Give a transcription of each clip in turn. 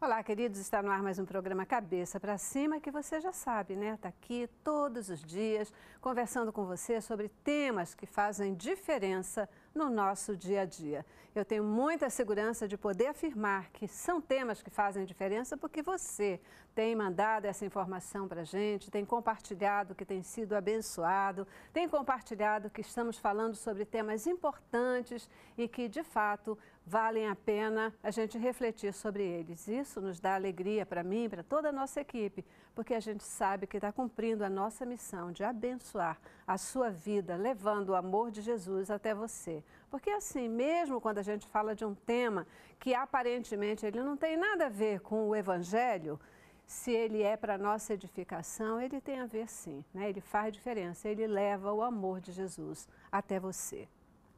Olá, queridos, está no ar mais um programa Cabeça para Cima, que você já sabe, né? Está aqui todos os dias conversando com você sobre temas que fazem diferença no nosso dia a dia. Eu tenho muita segurança de poder afirmar que são temas que fazem diferença porque você tem mandado essa informação para a gente, tem compartilhado que tem sido abençoado, tem compartilhado que estamos falando sobre temas importantes e que, de fato, valem a pena a gente refletir sobre eles. Isso nos dá alegria para mim, para toda a nossa equipe, porque a gente sabe que está cumprindo a nossa missão de abençoar a sua vida, levando o amor de Jesus até você. Porque assim, mesmo quando a gente fala de um tema que aparentemente ele não tem nada a ver com o Evangelho, se ele é para nossa edificação, ele tem a ver sim, né? Ele faz diferença, ele leva o amor de Jesus até você.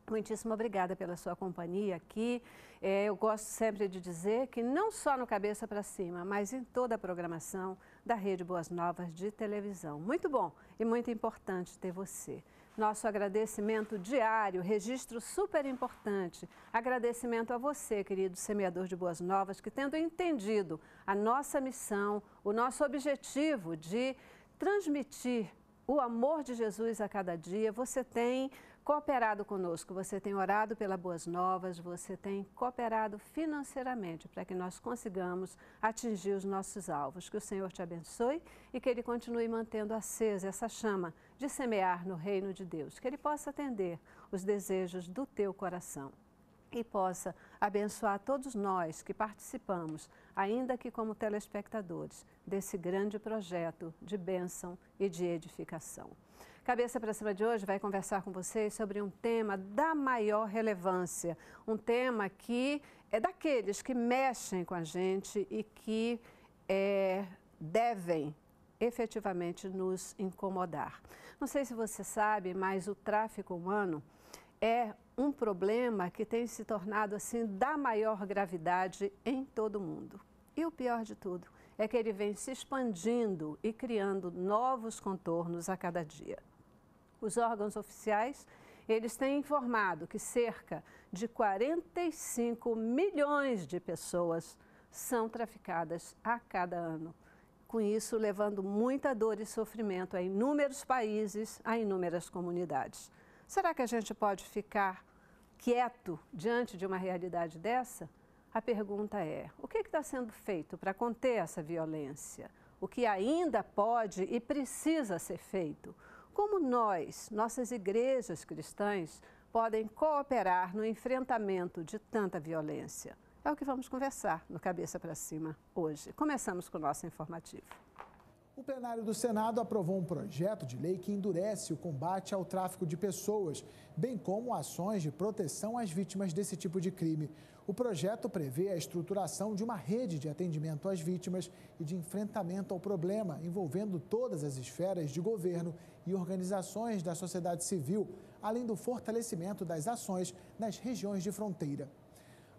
Muitíssimo obrigada pela sua companhia aqui. Eu gosto sempre de dizer que não só no Cabeça para Cima, mas em toda a programação da Rede Boas Novas de televisão. Muito bom e muito importante ter você. Nosso agradecimento diário, registro super importante. Agradecimento a você, querido semeador de Boas Novas, que tendo entendido a nossa missão, o nosso objetivo de transmitir o amor de Jesus a cada dia, você tem cooperado conosco, você tem orado pela Boas Novas, você tem cooperado financeiramente para que nós consigamos atingir os nossos alvos. Que o Senhor te abençoe e que Ele continue mantendo acesa essa chama de semear no reino de Deus, que Ele possa atender os desejos do teu coração e possa abençoar todos nós que participamos, ainda que como telespectadores, desse grande projeto de bênção e de edificação. Cabeça para Cima de hoje vai conversar com vocês sobre um tema da maior relevância, um tema que é daqueles que mexem com a gente e que devem efetivamente nos incomodar. Não sei se você sabe, mas o tráfico humano é um problema que tem se tornado assim da maior gravidade em todo o mundo. E o pior de tudo é que ele vem se expandindo e criando novos contornos a cada dia. Os órgãos oficiais, eles têm informado que cerca de 45 milhões de pessoas são traficadas a cada ano. Com isso, levando muita dor e sofrimento a inúmeros países, a inúmeras comunidades. Será que a gente pode ficar quieto diante de uma realidade dessa? A pergunta é, o que está sendo feito para conter essa violência? O que ainda pode e precisa ser feito? Como nós, nossas igrejas cristãs, podem cooperar no enfrentamento de tanta violência? É o que vamos conversar no Cabeça para Cima hoje. Começamos com o nosso informativo. O plenário do Senado aprovou um projeto de lei que endurece o combate ao tráfico de pessoas, bem como ações de proteção às vítimas desse tipo de crime. O projeto prevê a estruturação de uma rede de atendimento às vítimas e de enfrentamento ao problema, envolvendo todas as esferas de governo e organizações da sociedade civil, além do fortalecimento das ações nas regiões de fronteira.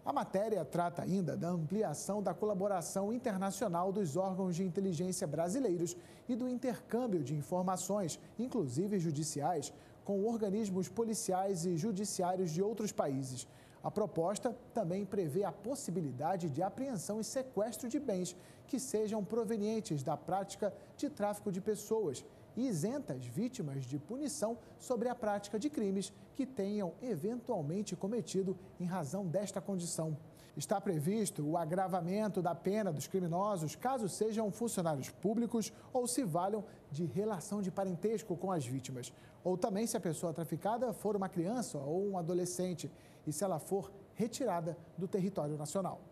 A matéria trata ainda da ampliação da colaboração internacional dos órgãos de inteligência brasileiros e do intercâmbio de informações, inclusive judiciais, com organismos policiais e judiciários de outros países. A proposta também prevê a possibilidade de apreensão e sequestro de bens que sejam provenientes da prática de tráfico de pessoas e isenta as vítimas de punição sobre a prática de crimes que tenham eventualmente cometido em razão desta condição. Está previsto o agravamento da pena dos criminosos caso sejam funcionários públicos ou se valham de relação de parentesco com as vítimas, ou também se a pessoa traficada for uma criança ou um adolescente e se ela for retirada do território nacional.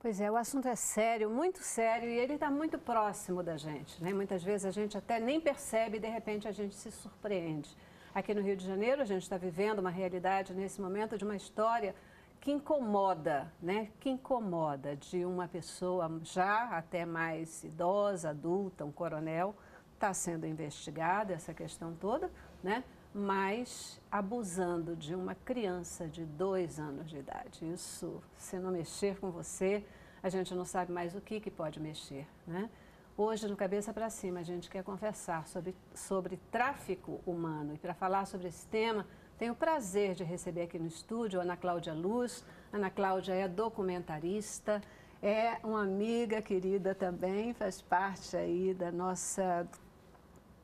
Pois é, o assunto é sério, muito sério, e ele está muito próximo da gente, né? Muitas vezes a gente até nem percebe e de repente a gente se surpreende. Aqui no Rio de Janeiro a gente está vivendo uma realidade nesse momento de uma história que incomoda, né? Que incomoda, de uma pessoa já até mais idosa, adulta, um coronel, está sendo investigada essa questão toda, né? Mas abusando de uma criança de 2 anos de idade. Isso, se não mexer com você, a gente não sabe mais o que pode mexer, né? Hoje, no Cabeça para Cima, a gente quer conversar sobre tráfico humano. E para falar sobre esse tema, tenho o prazer de receber aqui no estúdio a Ana Cláudia Luz. Ana Cláudia é documentarista, é uma amiga querida também, faz parte aí da nossa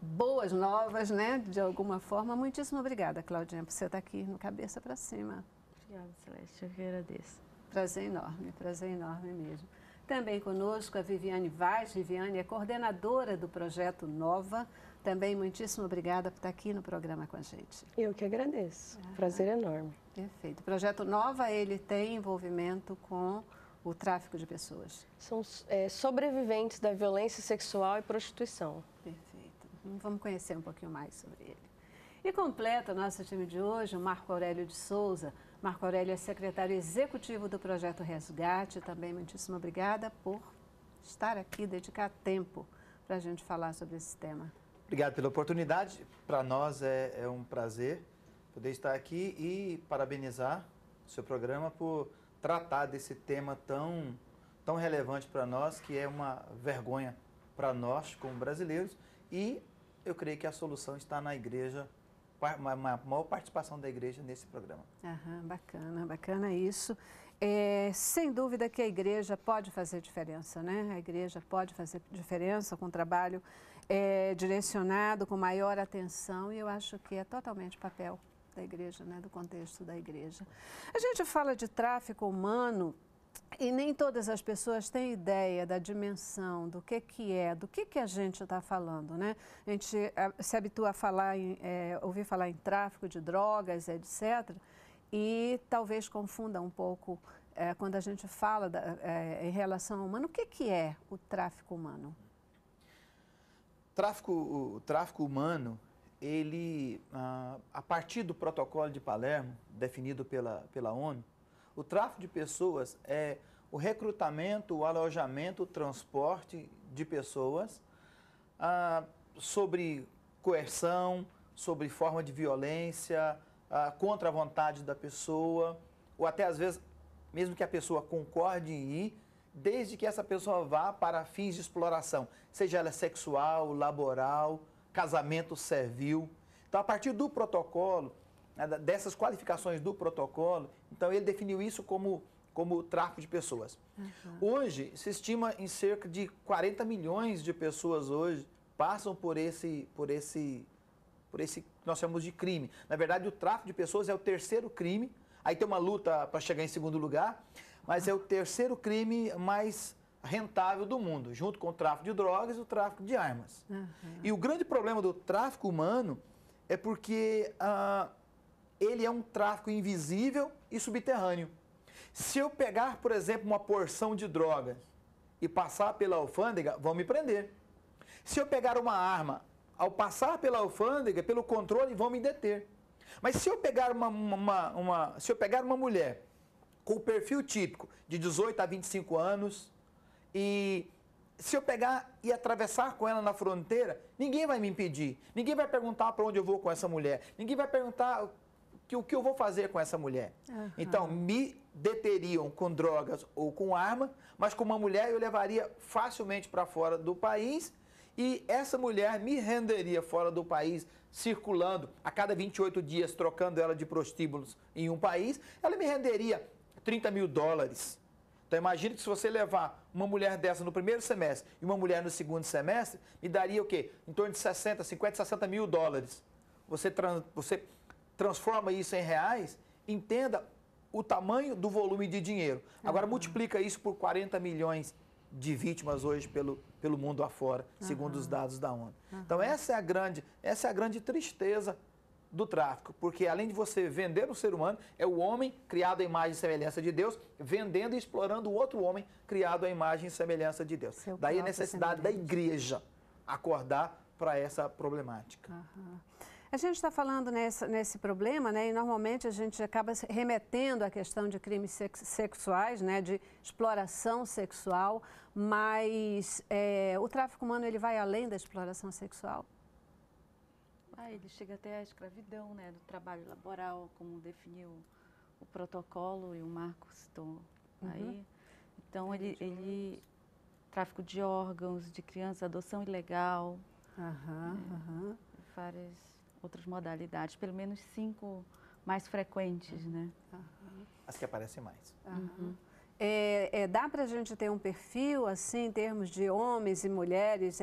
Boas Novas, né? De alguma forma. Muitíssimo obrigada, Claudinha, por você estar aqui no Cabeça para Cima. Obrigada, Celeste, eu que agradeço. Prazer enorme mesmo. Também conosco a Viviane Vaz. Viviane é coordenadora do Projeto Nova. Também muitíssimo obrigada por estar aqui no programa com a gente. Eu que agradeço. Prazer enorme. Perfeito. O Projeto Nova, ele tem envolvimento com o tráfico de pessoas. São sobreviventes da violência sexual e prostituição. Perfeito. Vamos conhecer um pouquinho mais sobre ele. E completa o nosso time de hoje o Marco Aurélio de Souza. Marco Aurélio é secretário executivo do Projeto Resgate. Também muitíssimo obrigada por estar aqui, dedicar tempo para a gente falar sobre esse tema. Obrigado pela oportunidade. Para nós é um prazer poder estar aqui e parabenizar o seu programa por tratar desse tema tão relevante para nós, que é uma vergonha para nós como brasileiros. E eu creio que a solução está na igreja, uma maior participação da igreja nesse programa. Aham, bacana, bacana isso. É, sem dúvida que a igreja pode fazer diferença, né? A igreja pode fazer diferença com um trabalho direcionado, com maior atenção, e eu acho que é totalmente papel da igreja, né? Do contexto da igreja. A gente fala de tráfico humano e nem todas as pessoas têm ideia da dimensão, do que é, do que a gente está falando, né? A gente se habitua a falar ouvir falar em tráfico de drogas, etc., e talvez confunda um pouco quando a gente fala em relação ao humano. O que é o tráfico humano? O tráfico humano, ele, a partir do Protocolo de Palermo, definido pela ONU, o tráfico de pessoas é o recrutamento, o alojamento, o transporte de pessoas sobre coerção, sobre forma de violência, contra a vontade da pessoa, ou até às vezes, mesmo que a pessoa concorde em ir, desde que essa pessoa vá para fins de exploração, seja ela sexual, laboral, casamento servil. Então, a partir do protocolo, dessas qualificações do protocolo, então ele definiu isso como tráfico de pessoas. Hoje, se estima em cerca de 40 milhões de pessoas hoje passam por esse que nós chamamos de crime. Na verdade, o tráfico de pessoas é o terceiro crime, aí tem uma luta para chegar em segundo lugar, mas é o terceiro crime mais rentável do mundo, junto com o tráfico de drogas e o tráfico de armas. E o grande problema do tráfico humano é porque ele é um tráfico invisível e subterrâneo. Se eu pegar, por exemplo, uma porção de drogas e passar pela alfândega, vão me prender. Se eu pegar uma arma, ao passar pela alfândega, pelo controle, vão me deter. Mas se eu pegar uma mulher com o perfil típico de 18 a 25 anos, e se eu pegar e atravessar com ela na fronteira, ninguém vai me impedir. Ninguém vai perguntar para onde eu vou com essa mulher. Ninguém vai perguntar o que eu vou fazer com essa mulher. Então, me deteriam com drogas ou com arma, mas com uma mulher eu levaria facilmente para fora do país, e essa mulher me renderia fora do país, circulando a cada 28 dias, trocando ela de prostíbulos em um país, ela me renderia 30 mil dólares. Então, imagine que se você levar uma mulher dessa no primeiro semestre e uma mulher no segundo semestre, me daria o quê? Em torno de 60 mil dólares. Você transforma isso em reais, entenda o tamanho do volume de dinheiro. Agora, multiplica isso por 40 milhões de vítimas hoje pelo mundo afora, segundo os dados da ONU. Então, essa é a grande tristeza do tráfico, porque além de você vender o ser humano, é o homem criado à imagem e semelhança de Deus, vendendo e explorando o outro homem criado à imagem e semelhança de Deus. Daí a necessidade da igreja acordar para essa problemática. A gente está falando nesse problema, né, e normalmente a gente acaba remetendo à questão de crimes sexuais, né, de exploração sexual, mas o tráfico humano, ele vai além da exploração sexual? Ele chega até a escravidão, né, do trabalho laboral, como definiu o protocolo e o Marco citou aí. Então, ele tráfico de órgãos, de crianças, adoção ilegal, várias outras modalidades, pelo menos 5 mais frequentes, né? As que aparecem mais. Dá para a gente ter um perfil, assim, em termos de homens e mulheres?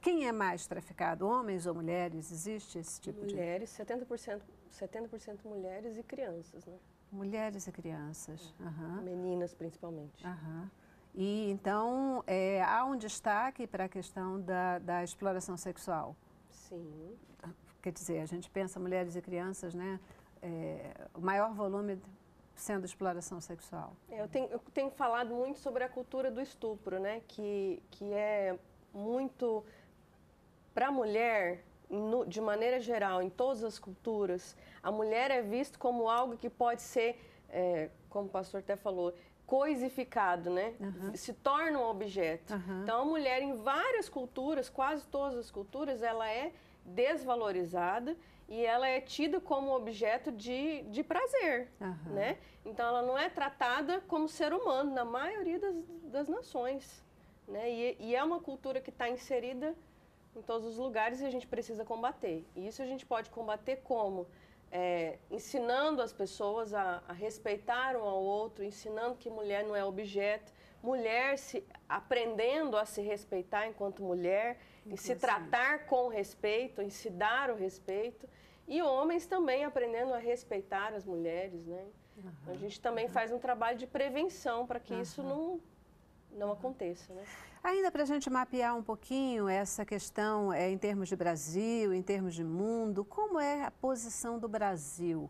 Quem é mais traficado, homens ou mulheres? Existe esse tipo de... Mulheres, 70% mulheres e crianças, né? Mulheres e crianças. Uhum. Meninas, principalmente. Uhum. E, então, há um destaque para a questão da exploração sexual? Sim. Quer dizer, a gente pensa mulheres e crianças, né? O maior volume... sendo exploração sexual. Eu tenho falado muito sobre a cultura do estupro, né? Que é muito... Para a mulher, de maneira geral, em todas as culturas, a mulher é vista como algo que pode ser, como o pastor até falou, coisificado, né? Uhum. Se torna um objeto. Uhum. Então, a mulher, em várias culturas, quase todas as culturas, ela é desvalorizada e ela é tida como objeto de prazer, uhum, né? Então, ela não é tratada como ser humano na maioria das nações, né? E é uma cultura que está inserida em todos os lugares e a gente precisa combater. E isso a gente pode combater como? Ensinando as pessoas a respeitar um ao outro, ensinando que mulher não é objeto, mulher aprendendo a se respeitar enquanto mulher, em se tratar com respeito, em se dar o respeito, e homens também aprendendo a respeitar as mulheres, né? Uhum. A gente também faz um trabalho de prevenção para que isso não aconteça, né? Ainda para a gente mapear um pouquinho essa questão em termos de Brasil, em termos de mundo, como é a posição do Brasil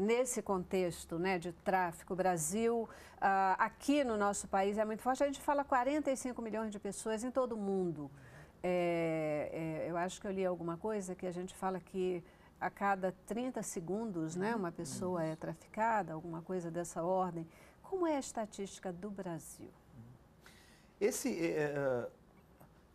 nesse contexto, né, de tráfico? O Brasil, aqui no nosso país, é muito forte. A gente fala 45 milhões de pessoas em todo o mundo. Eu acho que eu li alguma coisa que a gente fala que a cada 30 segundos, né, uma pessoa é traficada, alguma coisa dessa ordem. Como é a estatística do Brasil?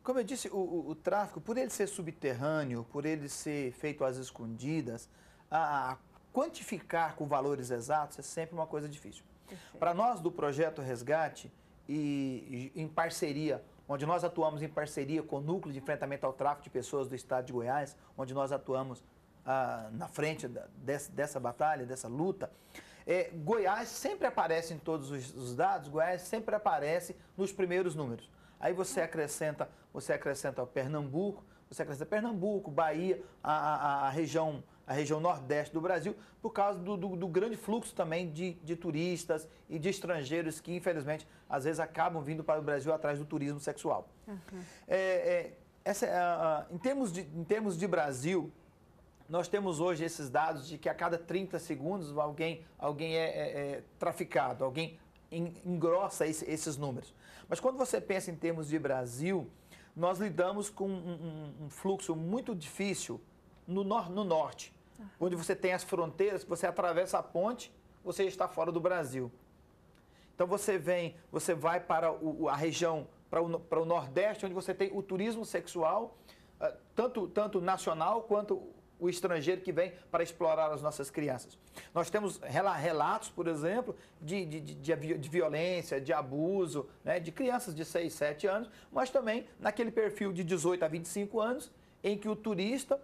Como eu disse, o tráfico, por ele ser subterrâneo, por ele ser feito às escondidas, a quantificar com valores exatos é sempre uma coisa difícil. Para nós do Projeto Resgate, e em parceria, onde nós atuamos em parceria com o Núcleo de Enfrentamento ao Tráfico de Pessoas do Estado de Goiás, onde nós atuamos na frente dessa batalha, dessa luta, Goiás sempre aparece em todos os dados, Goiás sempre aparece nos primeiros números. Aí você acrescenta Pernambuco, Bahia, a região nordeste do Brasil, por causa do grande fluxo também de turistas e de estrangeiros que, infelizmente, às vezes acabam vindo para o Brasil atrás do turismo sexual. Uhum. Em termos de Brasil, nós temos hoje esses dados de que a cada 30 segundos alguém é traficado, alguém engrossa esses números. Mas quando você pensa em termos de Brasil, nós lidamos com um fluxo muito difícil no norte, onde você tem as fronteiras, você atravessa a ponte, você está fora do Brasil. Então você vai para a região, para o nordeste, onde você tem o turismo sexual, tanto nacional quanto o estrangeiro que vem para explorar as nossas crianças. Nós temos relatos, por exemplo, de violência, de abuso, né, de crianças de 6, 7 anos, mas também naquele perfil de 18 a 25 anos, em que o turista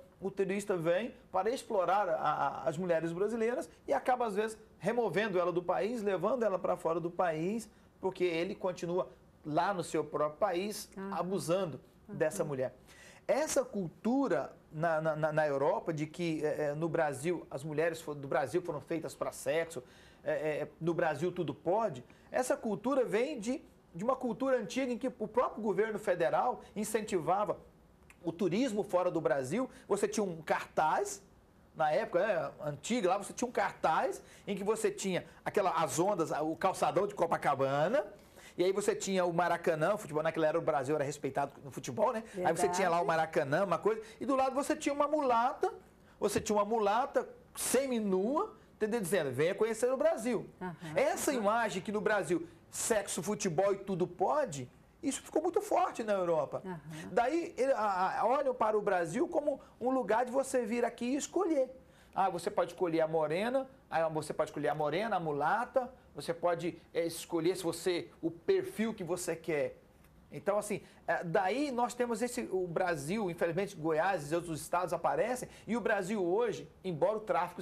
vem para explorar as mulheres brasileiras e acaba, às vezes, removendo ela do país, levando ela para fora do país, porque ele continua lá no seu próprio país, abusando dessa mulher. Essa cultura na Europa de que no Brasil as mulheres do Brasil foram feitas para sexo, no Brasil tudo pode, essa cultura vem de uma cultura antiga em que o próprio governo federal incentivava o turismo fora do Brasil. Você tinha um cartaz, na época, né, antiga, lá você tinha um cartaz em que você tinha as ondas, o calçadão de Copacabana. E aí você tinha o Maracanã, o futebol, naquela era o Brasil era respeitado no futebol, né? Verdade. Aí você tinha lá o Maracanã, uma coisa, e do lado você tinha uma mulata seminua, entendeu? Dizendo, venha conhecer o Brasil. Uhum. Essa imagem que no Brasil, sexo, futebol e tudo pode, isso ficou muito forte na Europa. Uhum. Daí, olham para o Brasil como um lugar de você vir aqui e escolher. Você pode escolher a morena, a mulata, você pode escolher o perfil que você quer. Então, assim, daí nós temos o Brasil, infelizmente, Goiás e outros estados aparecem, e o Brasil hoje, embora o tráfico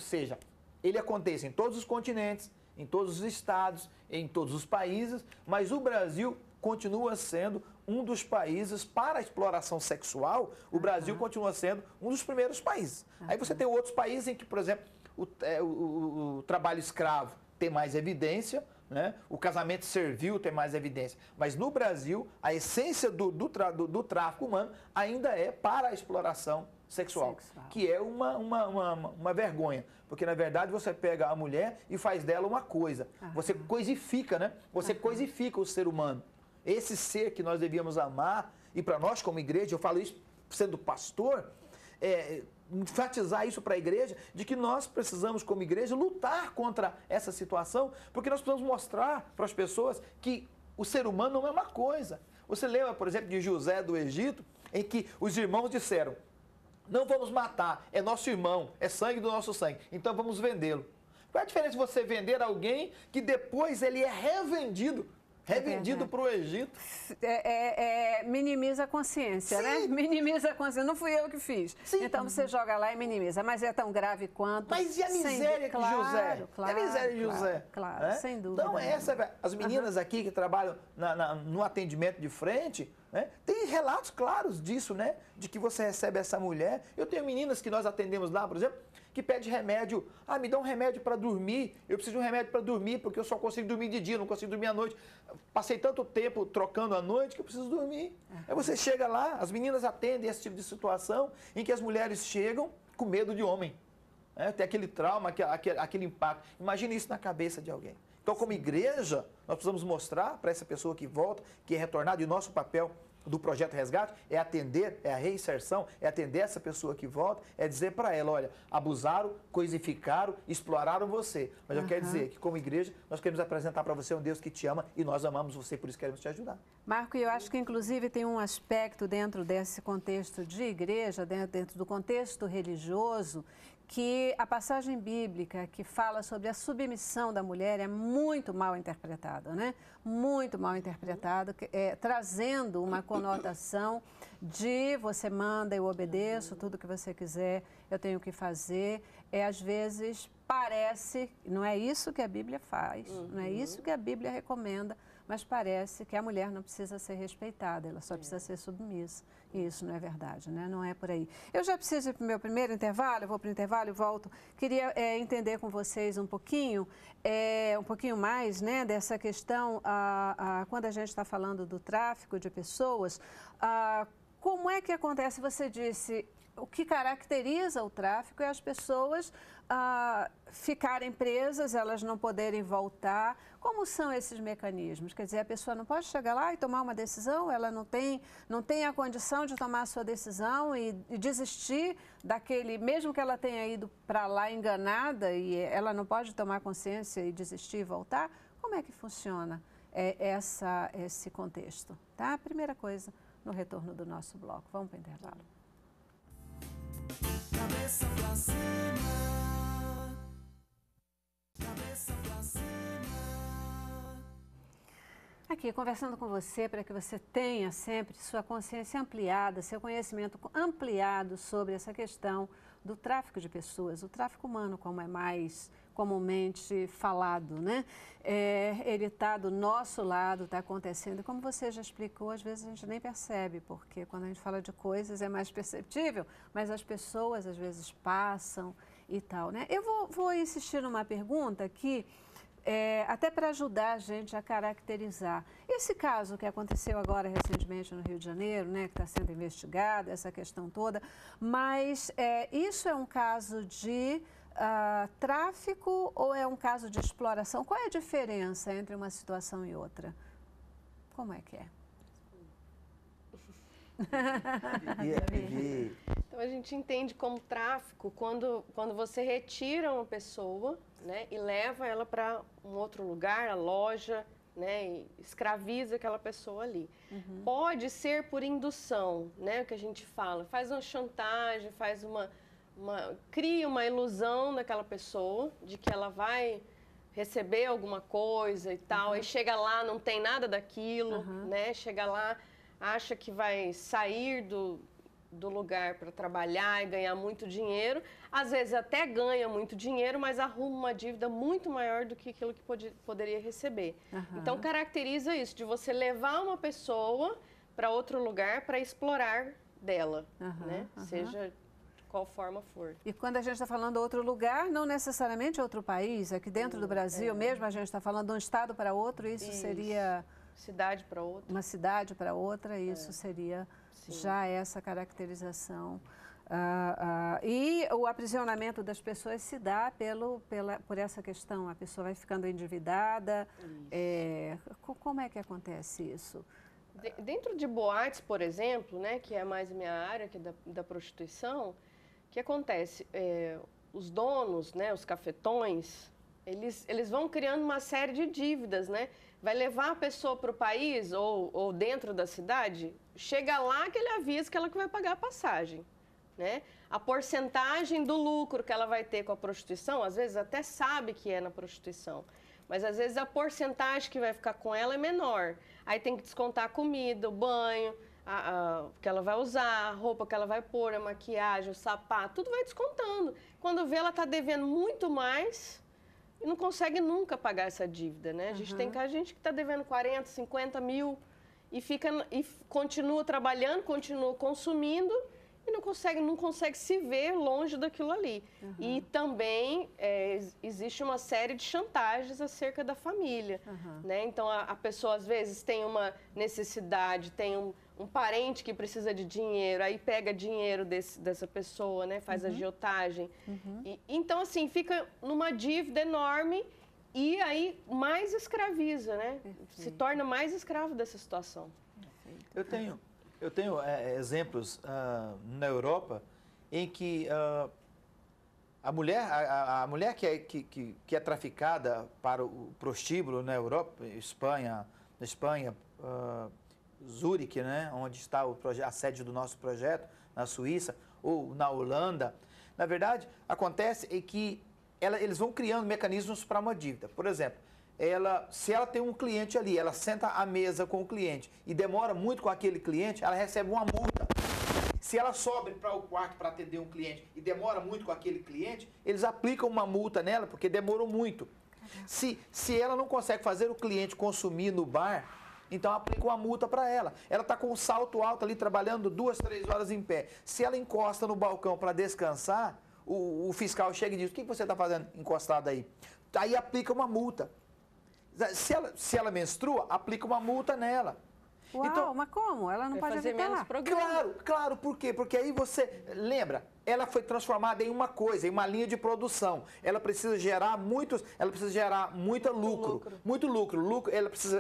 ele acontece em todos os continentes, em todos os estados, em todos os países, mas o Brasil continua sendo um dos países para a exploração sexual, o Brasil continua sendo um dos primeiros países. Aí você tem outros países em que, por exemplo, o trabalho escravo tem mais evidência, né? O casamento servil tem mais evidência. Mas no Brasil, a essência do tráfico humano ainda é para a exploração sexual, que é uma vergonha, porque na verdade você pega a mulher e faz dela uma coisa, você coisifica, né? Você coisifica o ser humano, esse ser que nós devíamos amar, e para nós como igreja, eu falo isso sendo pastor, enfatizar isso para a igreja, de que nós precisamos como igreja lutar contra essa situação, porque nós precisamos mostrar para as pessoas que o ser humano não é uma coisa. Você lembra, por exemplo, de José do Egito, em que os irmãos disseram: não vamos matar, é nosso irmão, é sangue do nosso sangue, então vamos vendê-lo. Qual é a diferença de você vender alguém que depois ele é revendido? Revendido para o Egito. Minimiza a consciência, né? Minimiza a consciência. Não fui eu que fiz. Sim. Então você joga lá e minimiza. Mas é tão grave quanto... Mas e a miséria de José? Claro, e a miséria de José? Claro, né? Sem dúvida. Então, as meninas aqui que trabalham no atendimento de frente, né? Tem relatos claros disso, né? De que você recebe essa mulher. Eu tenho meninas que nós atendemos lá, por exemplo, que pede remédio. Ah, me dá um remédio para dormir, eu preciso de um remédio para dormir, porque eu só consigo dormir de dia, não consigo dormir à noite. Passei tanto tempo trocando à noite que eu preciso dormir. Aí você chega lá, as meninas atendem esse tipo de situação em que as mulheres chegam com medo de homem. É, tem aquele trauma, aquele impacto. Imagina isso na cabeça de alguém. Então, como igreja, nós precisamos mostrar para essa pessoa que volta, que é retornada, e o nosso papel do Projeto Resgate é atender, é a reinserção, é atender essa pessoa que volta, é dizer para ela: olha, abusaram, coisificaram, exploraram você. Mas eu quero dizer que, como igreja, nós queremos apresentar para você um Deus que te ama, e nós amamos você, por isso queremos te ajudar. Marco, e eu acho que, inclusive, tem um aspecto dentro desse contexto de igreja, dentro do contexto religioso, que a passagem bíblica que fala sobre a submissão da mulher é muito mal interpretada, né? Muito mal interpretada, trazendo uma conotação de você manda, eu obedeço, tudo que você quiser, eu tenho que fazer. Às vezes parece, não é isso que a Bíblia faz, não é isso que a Bíblia recomenda, mas parece que a mulher não precisa ser respeitada, ela só precisa ser submissa. E isso não é verdade, né? Não é por aí. Eu já preciso ir para o meu primeiro intervalo, eu vou para o intervalo e volto. Queria entender com vocês um pouquinho mais, né, dessa questão, quando a gente está falando do tráfico de pessoas, como é que acontece? Você disse, o que caracteriza o tráfico é as pessoas ficarem presas, elas não poderem voltar. Como são esses mecanismos? Quer dizer, a pessoa não pode chegar lá e tomar uma decisão, ela não tem a condição de tomar a sua decisão e desistir daquele, mesmo que ela tenha ido para lá enganada, e ela não pode tomar consciência e desistir e voltar. Como é que funciona esse contexto? Tá? Primeira coisa, no retorno do nosso bloco. Vamos para o intervalo. Cabeça pra cima. Cabeça pra cima. Aqui, conversando com você para que você tenha sempre sua consciência ampliada, seu conhecimento ampliado sobre essa questão do tráfico de pessoas, o tráfico humano, como é mais comumente falado, né? Ele está do nosso lado, está acontecendo. Como você já explicou, às vezes a gente nem percebe, porque quando a gente fala de coisas é mais perceptível, mas as pessoas às vezes passam e tal, né? Eu vou insistir numa pergunta aqui, até para ajudar a gente a caracterizar. Esse caso que aconteceu agora recentemente no Rio de Janeiro, né, que está sendo investigado, essa questão toda, mas isso é um caso de tráfico ou é um caso de exploração? Qual é a diferença entre uma situação e outra? Como é que é? Então, a gente entende como tráfico quando você retira uma pessoa, né, e leva ela para um outro lugar, a loja, né, e escraviza aquela pessoa ali. Pode ser por indução, né, o que a gente fala, faz uma chantagem, faz cria uma ilusão daquela pessoa de que ela vai receber alguma coisa e tal, aí chega lá, não tem nada daquilo, né, chega lá, acha que vai sair do lugar para trabalhar e ganhar muito dinheiro, às vezes até ganha muito dinheiro, mas arruma uma dívida muito maior do que aquilo que poderia receber. Uhum. Então, caracteriza isso, de você levar uma pessoa para outro lugar para explorar dela, né? Seja qual forma for. E quando a gente está falando outro lugar, não necessariamente outro país, aqui dentro do Brasil mesmo, a gente está falando de um estado para outro, isso seria... Cidade para outra. Uma cidade para outra, isso seria já essa caracterização. E o aprisionamento das pessoas se dá por essa questão, a pessoa vai ficando endividada. Como é que acontece isso? Dentro de boates, por exemplo, né, que é mais minha área, que é da prostituição, o que acontece? Os donos, né, os cafetões, eles vão criando uma série de dívidas, né? Vai levar a pessoa para o país ou dentro da cidade, chega lá que ele avisa que ela que vai pagar a passagem, né? A porcentagem do lucro que ela vai ter com a prostituição, às vezes até sabe que é na prostituição, mas às vezes a porcentagem que vai ficar com ela é menor. Aí tem que descontar a comida, o banho, o que ela vai usar, a roupa que ela vai pôr, a maquiagem, o sapato, tudo vai descontando. Quando vê, ela está devendo muito mais... E não consegue nunca pagar essa dívida, né? A gente tem que, a gente que está devendo 40, 50 mil e continua trabalhando, continua consumindo e não consegue se ver longe daquilo ali. E também existe uma série de chantagens acerca da família, né? Então, a pessoa às vezes tem uma necessidade, tem um parente que precisa de dinheiro, aí pega dinheiro dessa pessoa, né? Faz agiotagem. Então, assim, fica numa dívida enorme e aí mais escraviza, né? Perfeito. Se torna mais escravo dessa situação. Perfeito. Eu tenho exemplos na Europa em que a mulher que é traficada para o prostíbulo na Europa, Espanha, Zurique, né, onde está a sede do nosso projeto, na Suíça ou na Holanda, na verdade, acontece é que eles vão criando mecanismos para uma dívida. Por exemplo, se ela tem um cliente ali, ela senta à mesa com o cliente e demora muito com aquele cliente, ela recebe uma multa. Se ela sobe para o quarto para atender um cliente e demora muito com aquele cliente, eles aplicam uma multa nela porque demorou muito. Se ela não consegue fazer o cliente consumir no bar, então aplica uma multa para ela. Ela está com um salto alto ali, trabalhando 2, 3 horas em pé. Se ela encosta no balcão para descansar, o fiscal chega e diz, o que você está fazendo encostado aí? Aí aplica uma multa. Se ela menstrua, aplica uma multa nela. Uau, então, mas como? Ela não pode evitar menos programa. Claro, por quê? Porque aí você... Lembra, ela foi transformada em uma coisa, em uma linha de produção. Ela precisa gerar muito lucro.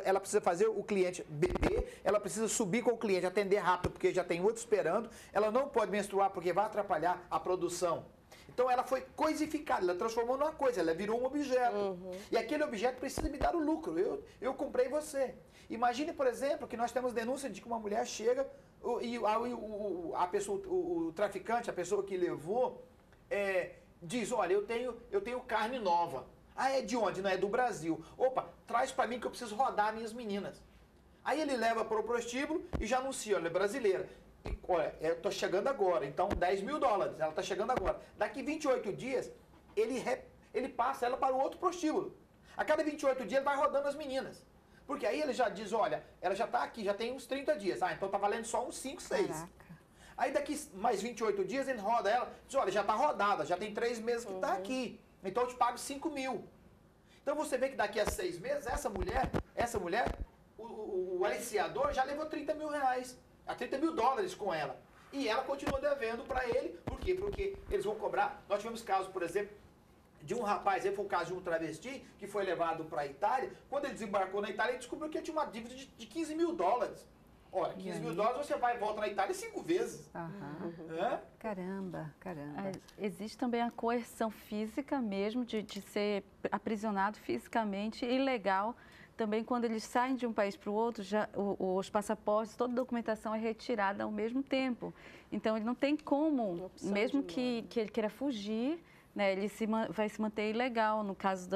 Ela precisa fazer o cliente beber, ela precisa subir com o cliente, atender rápido, porque já tem outro esperando. Ela não pode menstruar, porque vai atrapalhar a produção. Então, ela foi coisificada, ela transformou numa coisa, ela virou um objeto. E aquele objeto precisa me dar o lucro, eu comprei você. Imagine, por exemplo, que nós temos denúncia de que uma mulher chega e o traficante, a pessoa que levou, diz, olha, eu tenho carne nova. Ah, é de onde? Não, é do Brasil. Opa, traz para mim que eu preciso rodar minhas meninas. Aí ele leva para o prostíbulo e já anuncia, olha, é brasileira. Olha, eu estou chegando agora, então $10 mil, ela está chegando agora. Daqui 28 dias, ele passa ela para o outro prostíbulo. A cada 28 dias, ele vai rodando as meninas. Porque aí ele já diz, olha, ela já está aqui, já tem uns 30 dias. Ah, então está valendo só uns 5, 6. Caraca. Aí daqui mais 28 dias, ele roda ela, diz, olha, já está rodada, já tem 3 meses que está aqui. Então eu te pago 5 mil. Então você vê que daqui a 6 meses, essa mulher, o aliciador já levou R$30 mil. A $30 mil com ela. E ela continua devendo para ele. Por quê? Porque eles vão cobrar. Nós tivemos casos, por exemplo, de um rapaz, foi o caso de um travesti, que foi levado para a Itália. Quando ele desembarcou na Itália, ele descobriu que ele tinha uma dívida de $15 mil. Olha, $15 mil você vai e volta na Itália 5 vezes. Caramba. Existe também a coerção física mesmo, de ser aprisionado fisicamente, ilegal. Também quando eles saem de um país para o outro, já, os passaportes, toda a documentação é retirada ao mesmo tempo. Então, ele não tem como, mesmo que ele queira fugir, né, ele vai se manter ilegal. No caso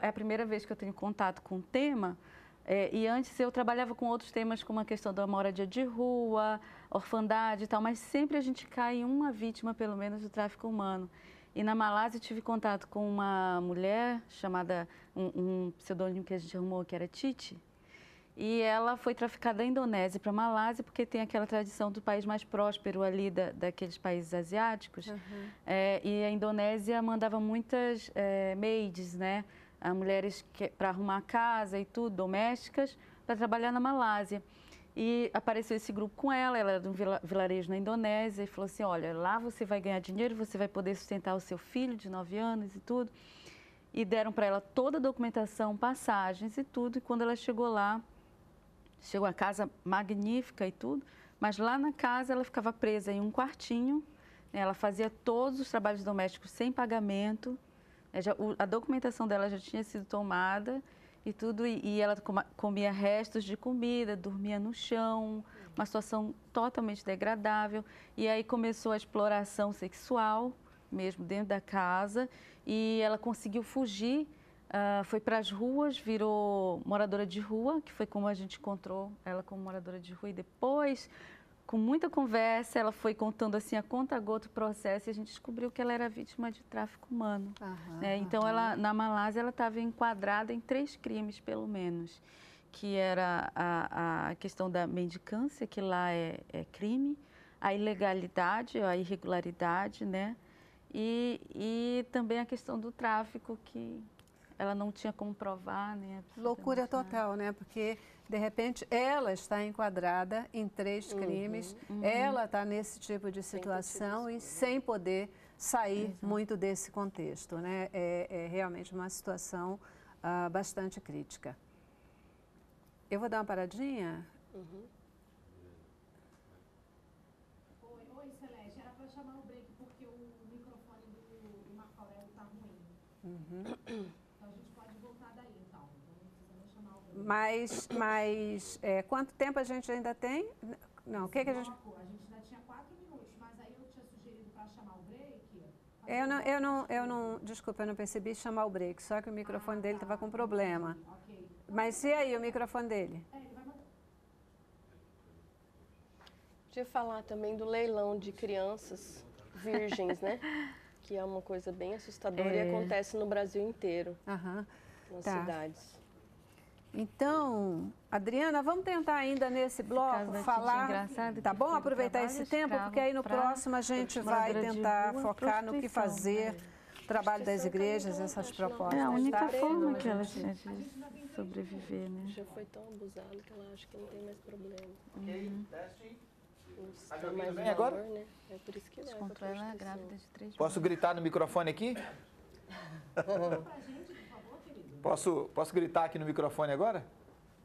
é a primeira vez que eu tenho contato com o tema, E antes eu trabalhava com outros temas, como a questão da moradia de rua, orfandade e tal, mas sempre a gente cai em uma vítima, pelo menos, do tráfico humano. E na Malásia eu tive contato com uma mulher chamada, um pseudônimo que a gente arrumou, que era Titi, e ela foi traficada da Indonésia para a Malásia, porque tem aquela tradição do país mais próspero ali, daqueles países asiáticos. Uhum. E a Indonésia mandava muitas maids, né? A mulheres para arrumar a casa e tudo, domésticas, para trabalhar na Malásia. E apareceu esse grupo com ela, ela era de um vilarejo na Indonésia, e falou assim, olha, lá você vai ganhar dinheiro, você vai poder sustentar o seu filho de 9 anos e tudo. E deram para ela toda a documentação, passagens e tudo, e quando ela chegou lá, chegou a casa magnífica e tudo, mas lá na casa ela ficava presa em um quartinho, né? Ela fazia todos os trabalhos domésticos sem pagamento, a documentação dela já tinha sido tomada e tudo, e ela comia restos de comida, dormia no chão, uma situação totalmente degradável. E aí começou a exploração sexual, mesmo dentro da casa, e ela conseguiu fugir, foi para as ruas, virou moradora de rua, que foi como a gente encontrou ela como moradora de rua, e depois, com muita conversa, ela foi contando assim a conta-gota o processo e a gente descobriu que ela era vítima de tráfico humano. Então, ela, na Malásia, ela estava enquadrada em 3 crimes, pelo menos, que era a questão da mendicância, que lá é crime, a ilegalidade, a irregularidade, né? E também a questão do tráfico, que ela não tinha como provar, né? Loucura total, né? Porque, de repente, ela está enquadrada em 3 crimes, ela está nesse tipo de situação e sem poder sair muito desse contexto, né? É realmente uma situação bastante crítica. Eu vou dar uma paradinha? Oi, Celeste, era para chamar o break, porque o microfone do Marco Aurélio está ruim. Mas quanto tempo a gente ainda tem? Não, o que que a gente... A gente ainda tinha 4 minutos, mas aí eu tinha sugerido para chamar o break. Desculpa, eu não percebi chamar o break, só que o microfone dele estava com problema. Okay. Mas e aí o microfone dele? Ele vai mandar. Podia falar também do leilão de crianças virgens, né? Que é uma coisa bem assustadora e acontece no Brasil inteiro, nas cidades. Então, Adriana, vamos tentar ainda nesse bloco falar, tá bom? Aproveitar esse tempo, porque aí no próximo a gente vai tentar focar no que fazer, trabalho das igrejas, essas propostas. É a única forma que ela tinha de sobreviver, né? Já foi tão abusado que ela acha que não tem mais problema. Não tem agora? Né? É por isso que leva a ela é grávida de 3 meses. Posso gritar no microfone aqui? Posso gritar aqui no microfone agora?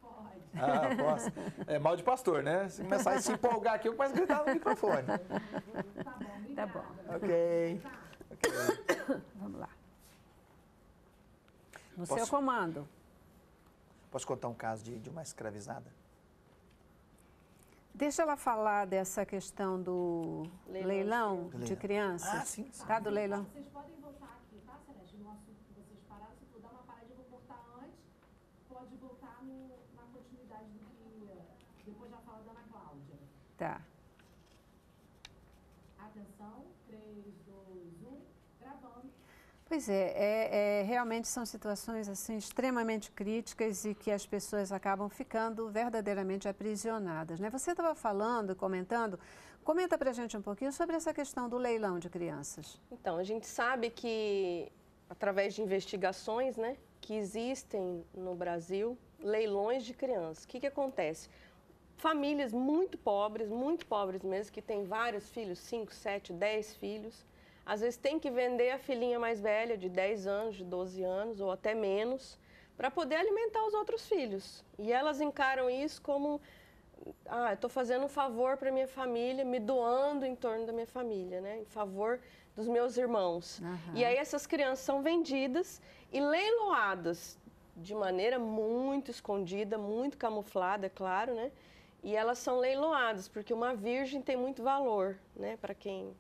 Pode. Ah, posso. É mal de pastor, né? Se começar a se empolgar aqui, eu começo a gritar no microfone. Tá bom. Ok. Vamos lá. No seu comando. Posso contar um caso de uma escravizada? Deixa ela falar dessa questão do leilão de crianças. Ah, sim. Tá, do leilão. Vocês podem voltar aqui, tá, Celeste? No assunto que vocês pararam, se for dar uma parada, eu vou cortar antes. Pode voltar na continuidade do que... Depois já fala da Ana Cláudia. Tá. Atenção, 3, 2, 1, gravando. Pois é, realmente são situações assim extremamente críticas e que as pessoas acabam ficando verdadeiramente aprisionadas, né? Você estava falando e comentando, comenta pra gente um pouquinho sobre essa questão do leilão de crianças. Então, a gente sabe que, através de investigações, né, que existem no Brasil, leilões de crianças. O que que acontece? Famílias muito pobres mesmo, que têm vários filhos, 5, 7, 10 filhos, às vezes tem que vender a filhinha mais velha, de 10 anos, de 12 anos ou até menos, para poder alimentar os outros filhos. E elas encaram isso como, eu estou fazendo um favor para minha família, me doando em torno da minha família, né? Em favor dos meus irmãos. E aí essas crianças são vendidas e leiloadas de maneira muito escondida, muito camuflada, claro, né? E elas são leiloadas, porque uma virgem tem muito valor, né? Para quem...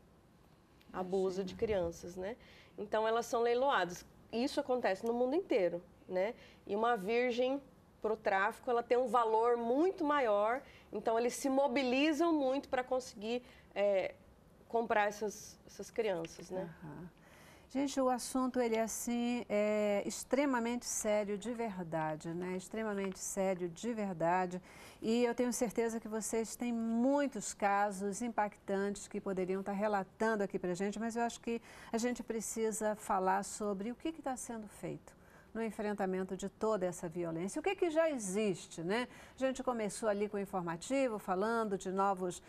abuso de crianças, né? Então, elas são leiloadas. Isso acontece no mundo inteiro, né? E uma virgem, para o tráfico, ela tem um valor muito maior, então eles se mobilizam muito para conseguir comprar essas crianças, né? Uhum. Gente, o assunto, ele assim, é extremamente sério de verdade, né? Extremamente sério de verdade. E eu tenho certeza que vocês têm muitos casos impactantes que poderiam estar relatando aqui para a gente, mas eu acho que a gente precisa falar sobre o que está sendo feito no enfrentamento de toda essa violência. O que que já existe, né? A gente começou ali com o informativo, falando de novas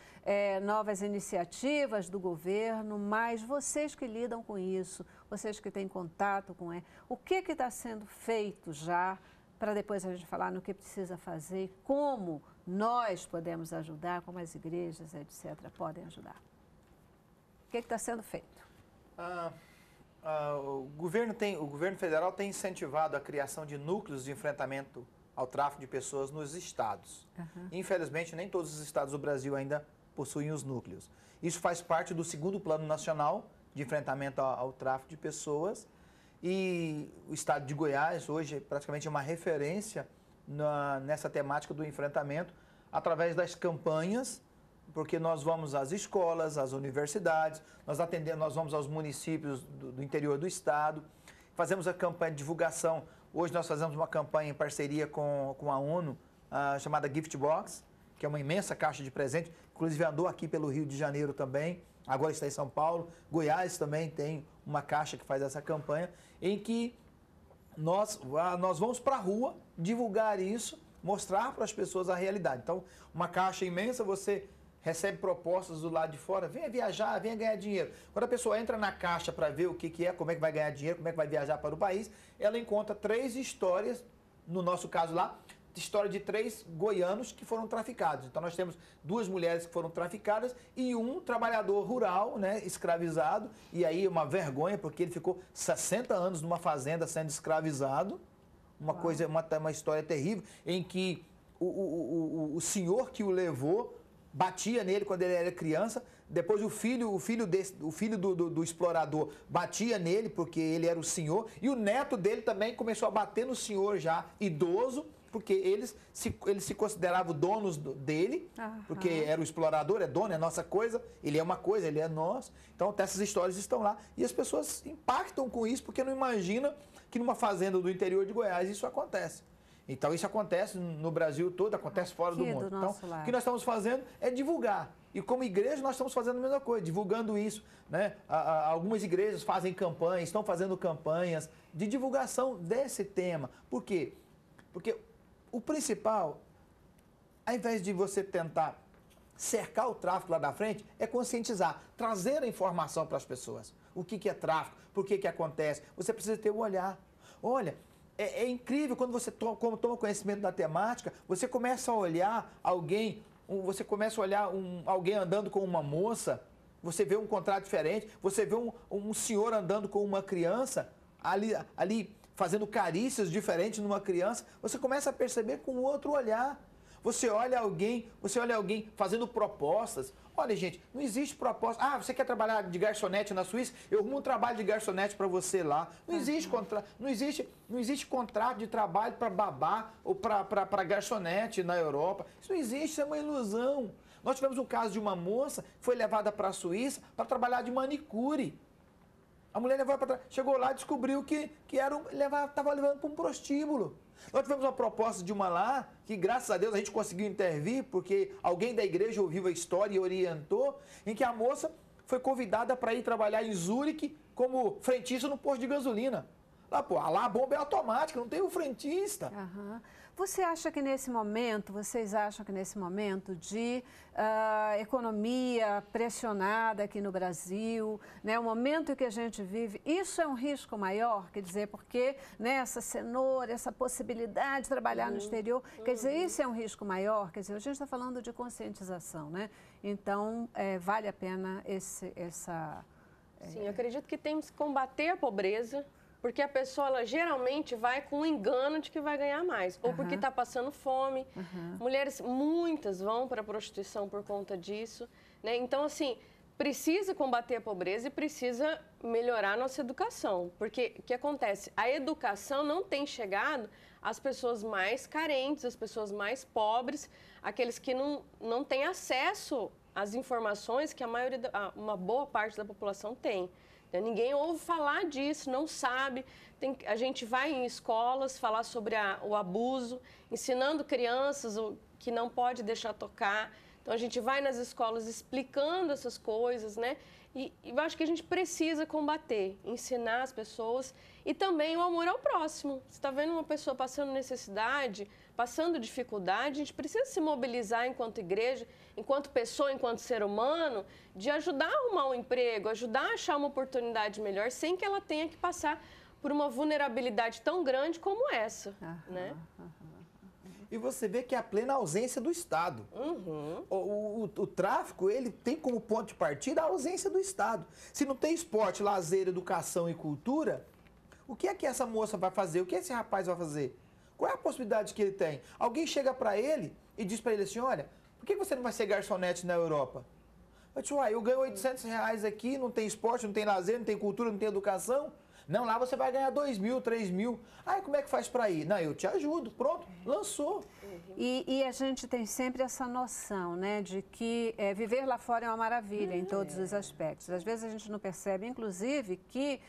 iniciativas do governo, mas vocês que lidam com isso, vocês que têm contato com isso, o que que está sendo feito já, para depois a gente falar no que precisa fazer, como nós podemos ajudar, como as igrejas, etc., podem ajudar. O que que está sendo feito? O governo federal tem incentivado a criação de núcleos de enfrentamento ao tráfico de pessoas nos estados. Uhum. Infelizmente, nem todos os estados do Brasil ainda possuem os núcleos. Isso faz parte do 2º Plano Nacional de Enfrentamento ao Tráfico de Pessoas. E o estado de Goiás hoje é praticamente uma referência nessa temática do enfrentamento através das campanhas, porque nós vamos às escolas, às universidades, nós vamos aos municípios do interior do estado, fazemos a campanha de divulgação. Hoje nós fazemos uma campanha em parceria com a ONU, chamada Gift Box, que é uma imensa caixa de presente, inclusive andou aqui pelo Rio de Janeiro também, agora está em São Paulo, Goiás também tem uma caixa que faz essa campanha, em que nós vamos para a rua divulgar isso, mostrar para as pessoas a realidade. Então, uma caixa imensa, você recebe propostas do lado de fora, venha viajar, venha ganhar dinheiro. Quando a pessoa entra na caixa para ver o que é, como é que vai ganhar dinheiro, como é que vai viajar para o país, ela encontra 3 histórias, no nosso caso lá, história de 3 goianos que foram traficados. Então, nós temos 2 mulheres que foram traficadas e um trabalhador rural, né, escravizado, e aí uma vergonha, porque ele ficou 60 anos numa fazenda sendo escravizado, uma história terrível, em que o senhor que o levou batia nele quando ele era criança, depois o filho do explorador batia nele porque ele era o senhor, e o neto dele também começou a bater no senhor já idoso, porque ele se considerava donos dele, uhum, porque era o explorador, é dono, é nossa coisa, ele é uma coisa, ele é nosso. Então, essas histórias estão lá e as pessoas impactam com isso porque não imagina que numa fazenda do interior de Goiás isso acontece. Então, isso acontece no Brasil todo, acontece fora do mundo. Então, o que nós estamos fazendo é divulgar. E como igreja, nós estamos fazendo a mesma coisa, divulgando isso, né? Algumas igrejas fazem campanhas, estão fazendo campanhas de divulgação desse tema. Por quê? Porque o principal, ao invés de você tentar cercar o tráfico lá da frente, é conscientizar, trazer a informação para as pessoas. O que é tráfico, por que acontece. Você precisa ter um olhar. Olha, é incrível quando você toma conhecimento da temática, você começa a olhar alguém, alguém andando com uma moça, você vê um contrato diferente, você vê um senhor andando com uma criança, ali fazendo carícias diferentes numa criança, você começa a perceber com outro olhar. Você olha alguém fazendo propostas. Olha, gente, não existe proposta. Ah, você quer trabalhar de garçonete na Suíça? Eu arrumo um trabalho de garçonete para você lá. Não existe contrato de trabalho para babá ou para garçonete na Europa. Isso não existe, isso é uma ilusão. Nós tivemos um caso de uma moça que foi levada para a Suíça para trabalhar de manicure. A mulher chegou lá e descobriu que estava levando para um prostíbulo. Nós tivemos uma proposta de uma lá, que graças a Deus a gente conseguiu intervir, porque alguém da igreja ouviu a história e orientou, em que a moça foi convidada para ir trabalhar em Zurique como frentista no posto de gasolina. Lá a bomba é automática, não tem o frentista. Uhum. Vocês acham que nesse momento de economia pressionada aqui no Brasil, né, o momento que a gente vive, isso é um risco maior? Quer dizer, porque né, essa cenoura, essa possibilidade de trabalhar no exterior, quer dizer, isso é um risco maior? Quer dizer, a gente está falando de conscientização, né? Então, vale a pena Sim, eu acredito que temos que combater a pobreza, porque a pessoa, ela geralmente vai com o engano de que vai ganhar mais, ou porque está passando fome. Mulheres, muitas vão para a prostituição por conta disso, né? Então, assim, precisa combater a pobreza e precisa melhorar a nossa educação. Porque o que acontece? A educação não tem chegado às pessoas mais carentes, às pessoas mais pobres, aqueles que não têm acesso às informações que a maioria, uma boa parte da população tem. Ninguém ouve falar disso, não sabe. A gente vai em escolas falar sobre o abuso, ensinando crianças que não pode deixar tocar. Então, a gente vai nas escolas explicando essas coisas, né? E eu acho que a gente precisa combater, ensinar as pessoas e também o amor ao próximo. Você está vendo uma pessoa passando necessidade, passando dificuldade, a gente precisa se mobilizar enquanto igreja, enquanto pessoa, enquanto ser humano, de ajudar a arrumar um emprego, ajudar a achar uma oportunidade melhor, sem que ela tenha que passar por uma vulnerabilidade tão grande como essa, né? E você vê que é a plena ausência do Estado. Uhum. O tráfico, ele tem como ponto de partida a ausência do Estado. Se não tem esporte, lazer, educação e cultura, o que é que essa moça vai fazer? O que esse rapaz vai fazer? Qual é a possibilidade que ele tem? Alguém chega para ele e diz para ele assim, olha, por que você não vai ser garçonete na Europa? Eu digo, uai, eu ganho R$800 aqui, não tem esporte, não tem lazer, não tem cultura, não tem educação. Não, lá você vai ganhar 2 mil, 3 mil. Aí como é que faz para ir? Não, eu te ajudo. Pronto, lançou. E a gente tem sempre essa noção, né, de que viver lá fora é uma maravilha em todos os aspectos. Às vezes a gente não percebe, inclusive, que,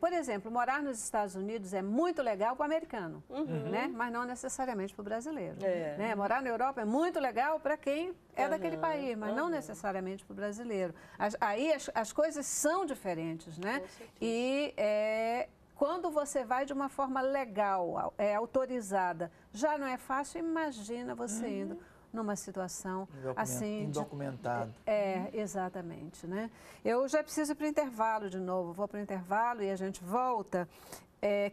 por exemplo, morar nos Estados Unidos é muito legal para o americano, né, mas não necessariamente para o brasileiro. É. Né? Morar na Europa é muito legal para quem é daquele país, mas não necessariamente para o brasileiro. Aí as coisas são diferentes, né? E quando você vai de uma forma legal, autorizada, já não é fácil, imagina você indo numa situação assim... Indocumentado. Exatamente, né? Eu já preciso ir para o intervalo de novo, vou para o intervalo e a gente volta.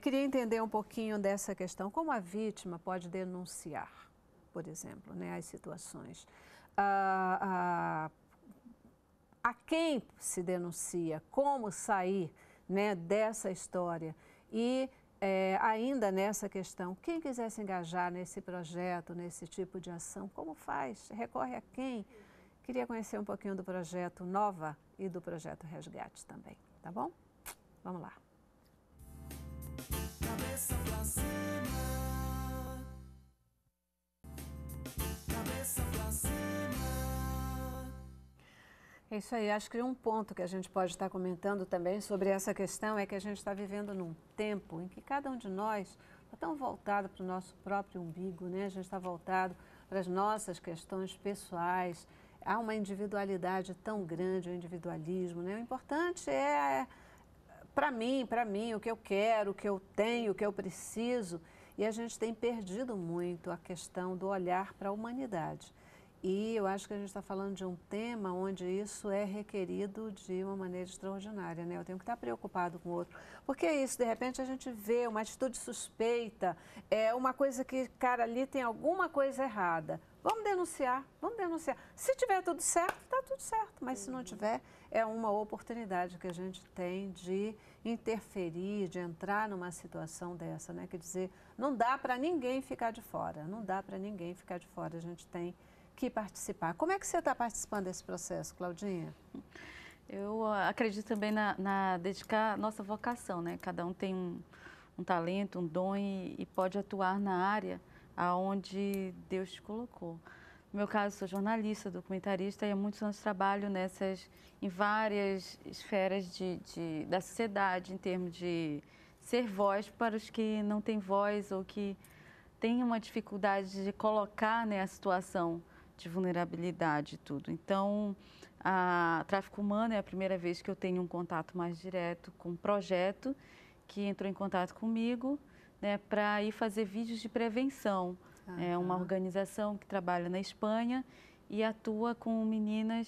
Queria entender um pouquinho dessa questão, como a vítima pode denunciar, por exemplo, né, as situações. A quem se denuncia, como sair... né, dessa história e ainda nessa questão, quem quiser se engajar nesse projeto, nesse tipo de ação, como faz? Recorre a quem? Queria conhecer um pouquinho do Projeto Nova e do Projeto Resgate também, tá bom? Vamos lá. Cabeça pra cima. Cabeça pra cima. É isso aí, acho que um ponto que a gente pode estar comentando também sobre essa questão é que a gente está vivendo num tempo em que cada um de nós está tão voltado para o nosso próprio umbigo, né? A gente está voltado para as nossas questões pessoais, há uma individualidade tão grande, o individualismo, né? O importante é para mim, o que eu quero, o que eu tenho, o que eu preciso, e a gente tem perdido muito a questão do olhar para a humanidade. E eu acho que a gente está falando de um tema onde isso é requerido de uma maneira extraordinária, né? Eu tenho que estar preocupado com o outro. Porque é isso, de repente a gente vê uma atitude suspeita, uma coisa que, cara, ali tem alguma coisa errada. Vamos denunciar, vamos denunciar. Se tiver tudo certo, está tudo certo. Mas se não tiver, é uma oportunidade que a gente tem de interferir, de entrar numa situação dessa, né? Quer dizer, não dá para ninguém ficar de fora, não dá para ninguém ficar de fora. A gente tem que participar. Como é que você está participando desse processo, Claudinha? Eu acredito também na dedicar nossa vocação, né? Cada um tem um talento, um dom e pode atuar na área aonde Deus te colocou. No meu caso, sou jornalista, documentarista e há muitos anos trabalho em várias esferas da sociedade, em termos de ser voz para os que não têm voz ou que têm uma dificuldade de colocar, né, a situação de vulnerabilidade e tudo. Então, o tráfico humano é a primeira vez que eu tenho um contato mais direto com um projeto que entrou em contato comigo, né, para ir fazer vídeos de prevenção. É uma organização que trabalha na Espanha e atua com meninas